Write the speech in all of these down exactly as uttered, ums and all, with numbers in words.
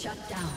Shut down.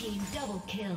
Team double kill.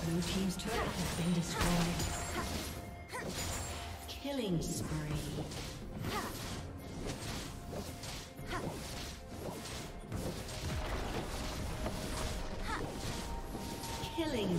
Blue team's turret has been destroyed. Killing spree. Killing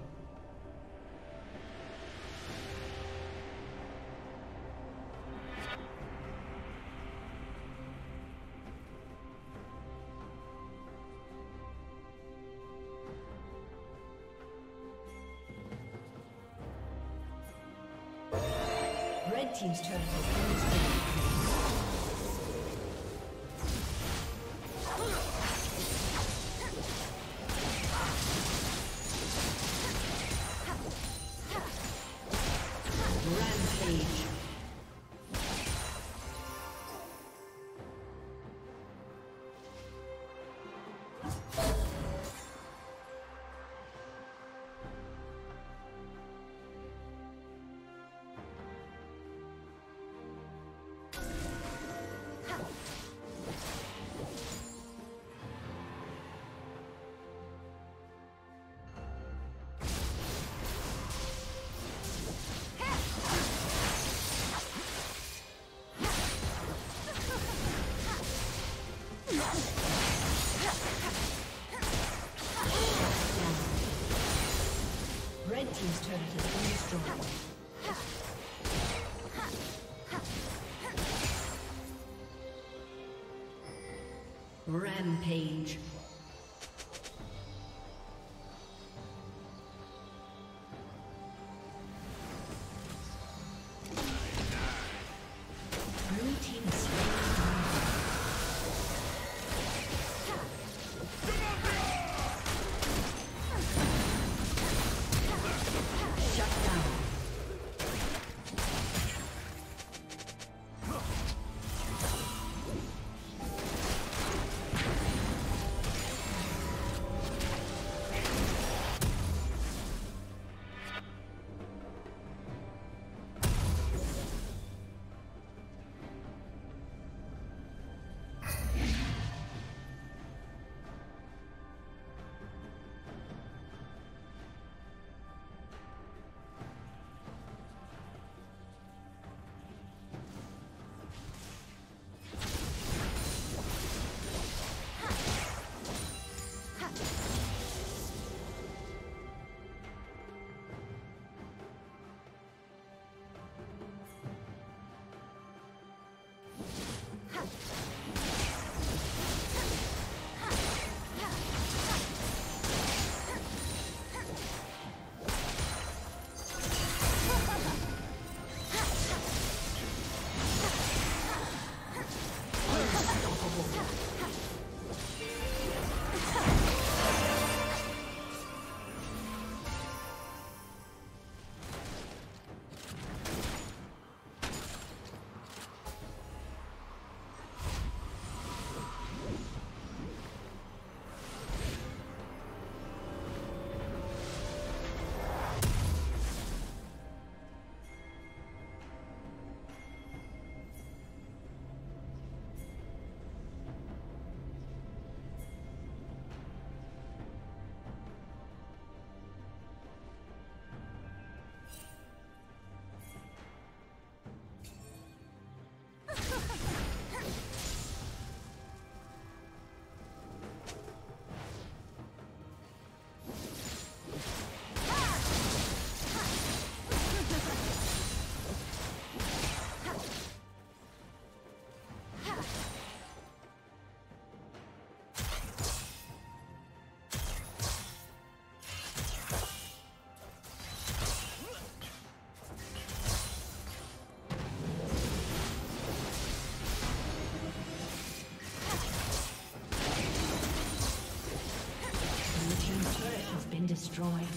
Red team's turret has been destroyed. Team's turret has been destroyed. Rampage. destroyed.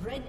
Red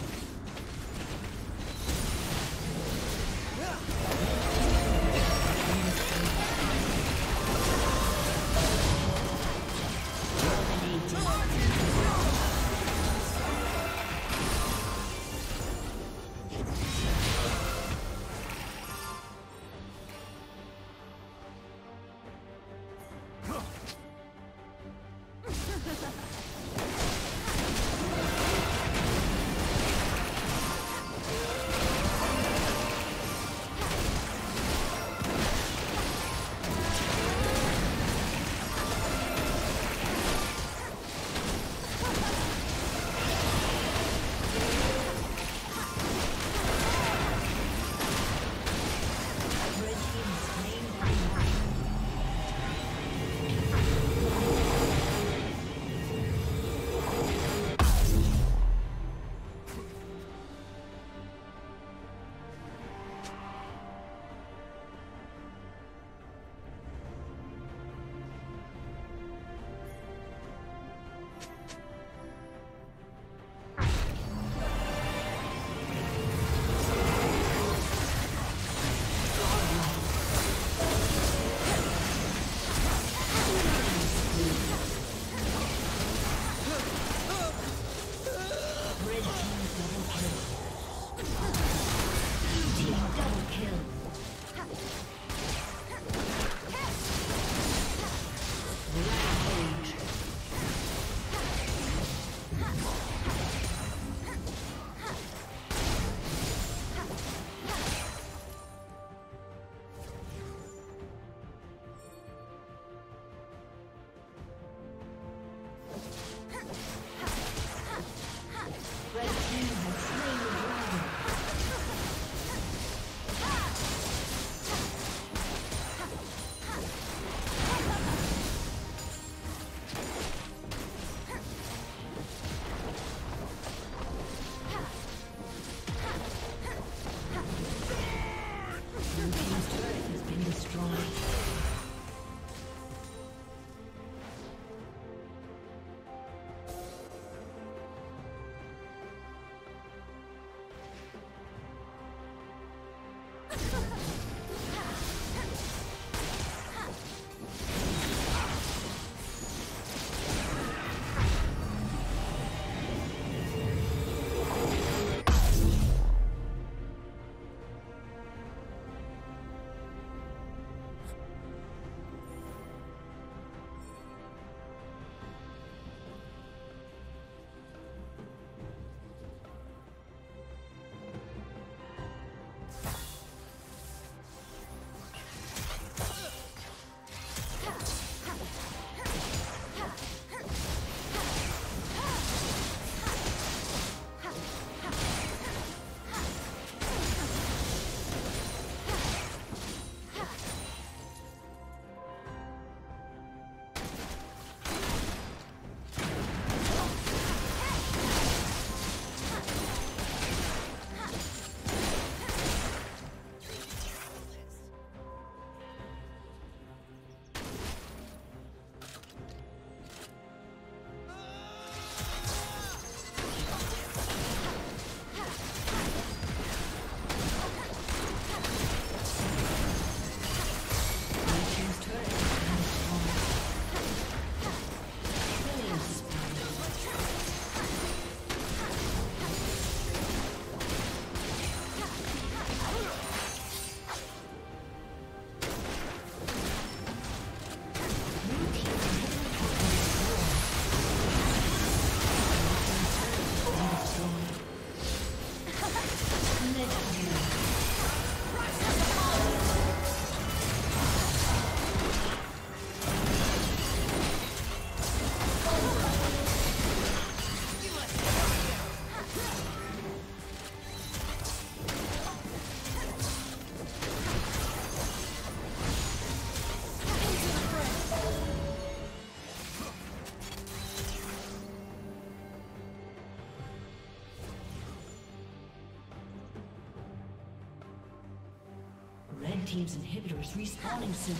Red team's inhibitor is respawning soon.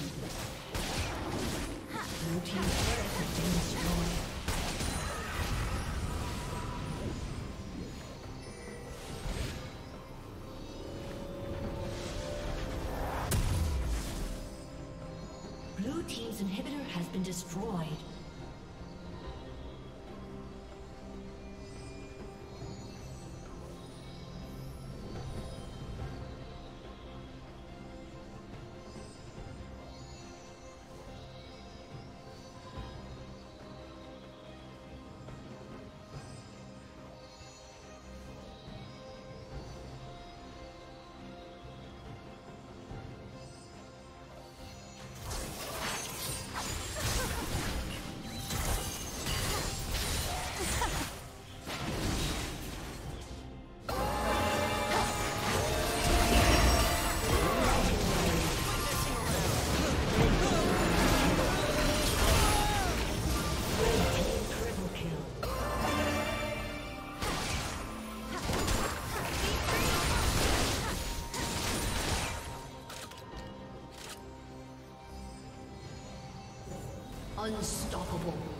Blue team's turret has been destroyed. Blue team's inhibitor has been destroyed. Unstoppable.